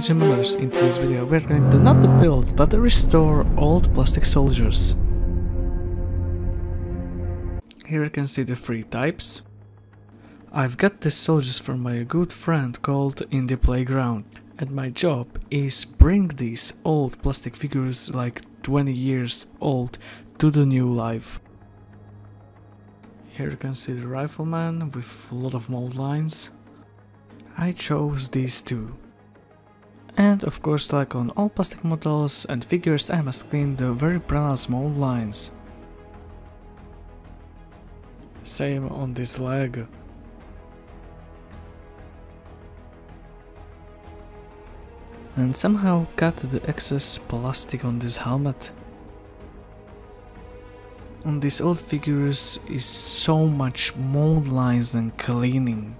teenage MMOers into this video. We're going to not build, but restore old plastic soldiers. Here you can see the three types. I've got these soldiers from my good friend called Indie Playground, and my job is bring these old plastic figures, like 20 years old, to the new life. Here you can see the rifleman with a lot of mold lines. I chose these two. And of course, like on all plastic models and figures, I must clean the very pronounced mold lines. Same on this leg. And somehow cut the excess plastic on this helmet. On these old figures is so much mold lines and cleaning.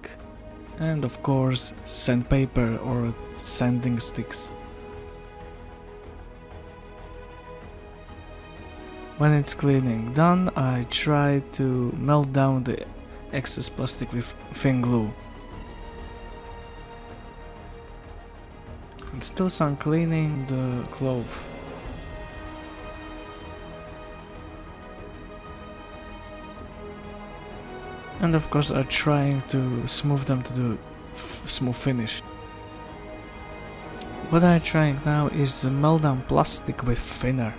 And of course sandpaper or sanding sticks. When it's cleaning done, I try to melt down the excess plastic with thin glue. And still some cleaning the clothes. And of course are trying to smooth them to the smooth finish. What I'm trying now is to melt down plastic with thinner.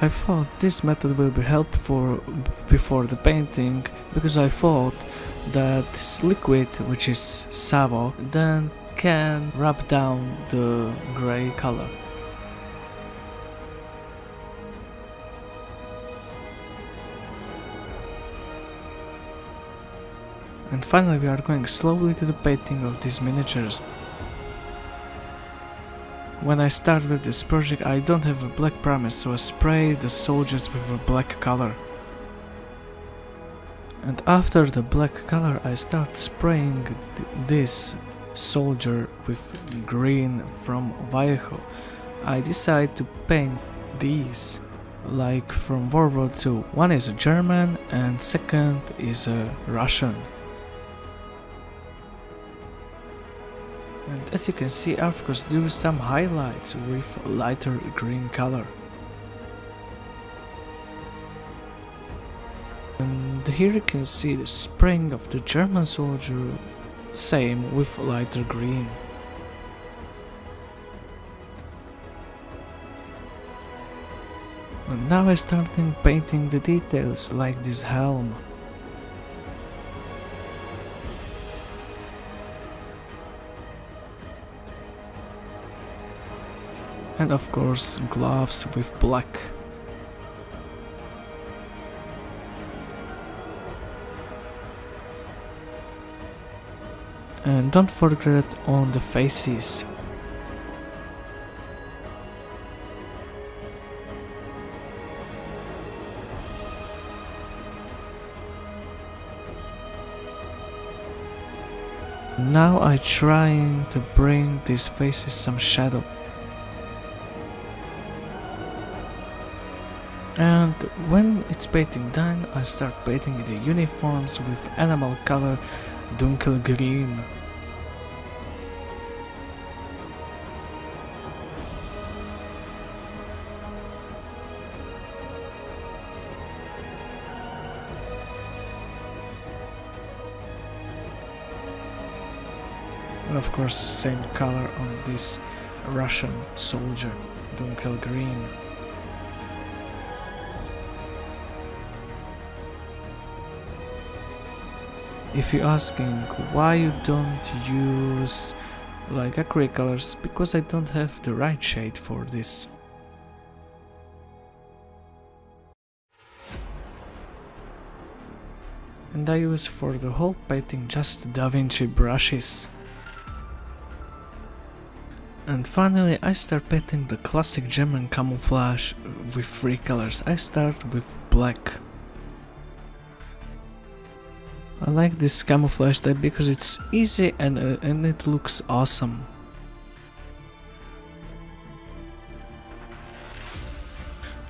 I thought this method will be helpful before the painting, because I thought that this liquid, which is savo, then can rub down the grey color. And finally we are going slowly to the painting of these miniatures. When I start with this project, I don't have a black primer, so I spray the soldiers with a black color. And after the black color, I start spraying this soldier with green from Vallejo. I decide to paint these like from World War II. One is a German and second is a Russian. And as you can see, I of course do some highlights with lighter green color. And here you can see the spring of the German soldier, same with lighter green. And now I'm starting painting the details like this helm. And of course gloves with black. And don't forget on the faces. Now I'm trying to bring these faces some shadow. And when it's painting done, I start painting the uniforms with animal color dunkelgrün. And of course same color on this Russian soldier, dunkelgrün. If you're asking why you don't use like acrylic colors, because I don't have the right shade for this. And I use for the whole painting just Da Vinci brushes. And finally I start painting the classic German camouflage with three colors. I start with black. I like this camouflage type because it's easy and it looks awesome.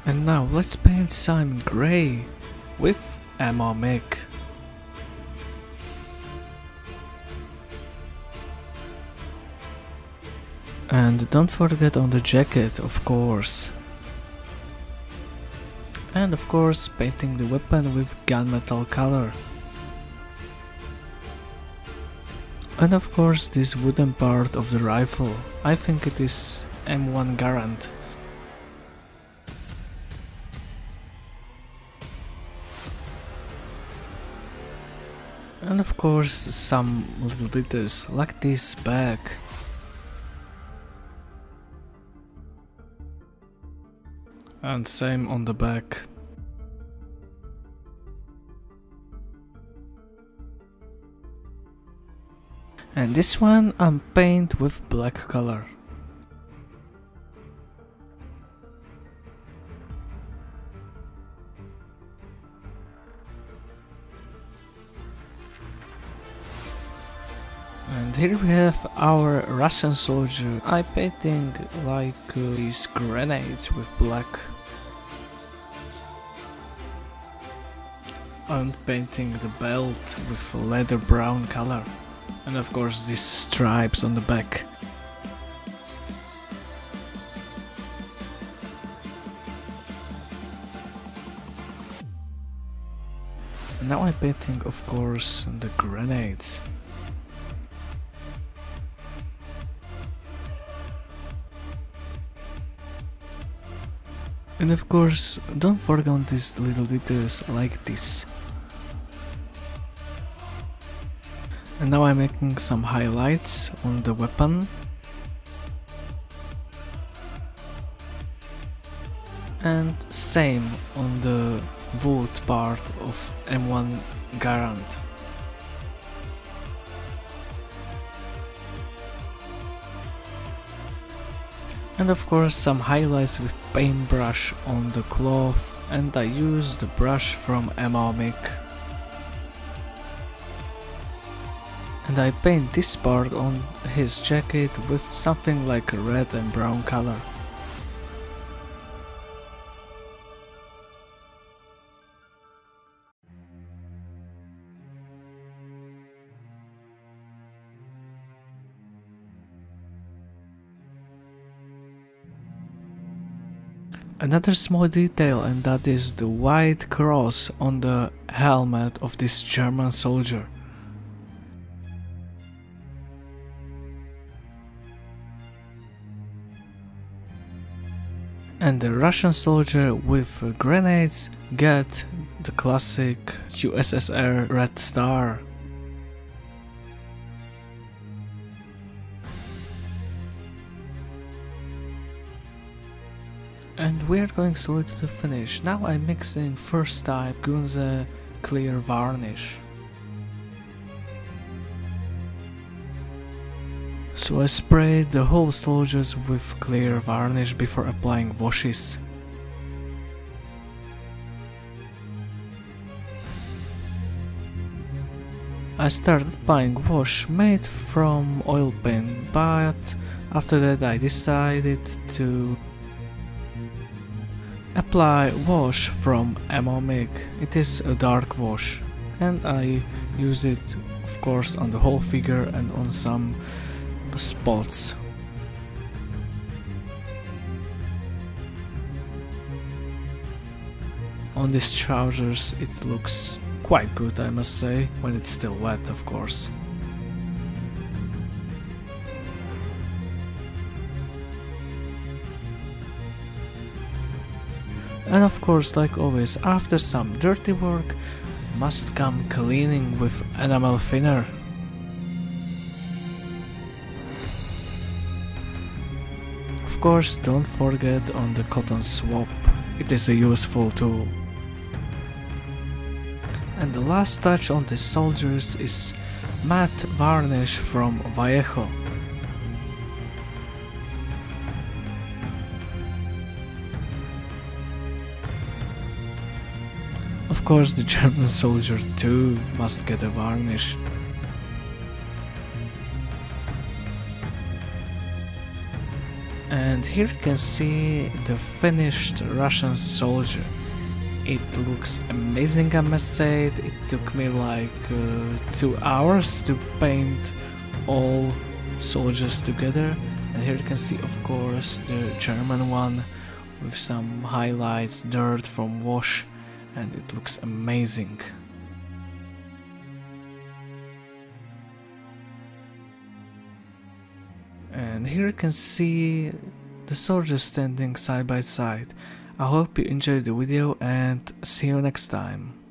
And now let's paint some grey with ammo mig. And don't forget on the jacket, of course. And of course, painting the weapon with gunmetal color. And of course, this wooden part of the rifle. I think it is M1 Garand. And of course, some little details like this bag. And same on the back. And this one I'm painted with black color. And here we have our Russian soldier. I'm painting like these grenades with black. I'm painting the belt with leather brown color. And of course these stripes on the back. And now I'm painting, of course, the grenades. And of course, don't forget these little details like this. And now I'm making some highlights on the weapon. And same on the wood part of M1 Garand. And of course some highlights with paintbrush on the cloth, and I use the brush from ammo mig. And I paint this part on his jacket with something like red and brown color. Another small detail, and that is the white cross on the helmet of this German soldier. And the Russian soldier with grenades get the classic USSR Red Star. And we are going slowly to the finish. Now I'm mixing first type Gunze clear varnish. So I sprayed the whole soldiers with clear varnish before applying washes. I started buying wash made from oil paint, but after that I decided to apply wash from ammo mig. It is a dark wash, and I use it, of course, on the whole figure and on some spots. On these trousers it looks quite good, I must say, when it's still wet, of course. And of course, like always, after some dirty work must come cleaning with enamel thinner. Of course, don't forget on the cotton swab, it is a useful tool. And the last touch on the soldiers is matte varnish from Vallejo. Of course, the German soldier too must get a varnish. And here you can see the finished Russian soldier. It looks amazing, I must say. It took me like 2 hours to paint all soldiers together. And here you can see, of course, the German one with some highlights, dirt from wash, and it looks amazing. And here you can see the soldiers standing side by side. I hope you enjoyed the video and see you next time.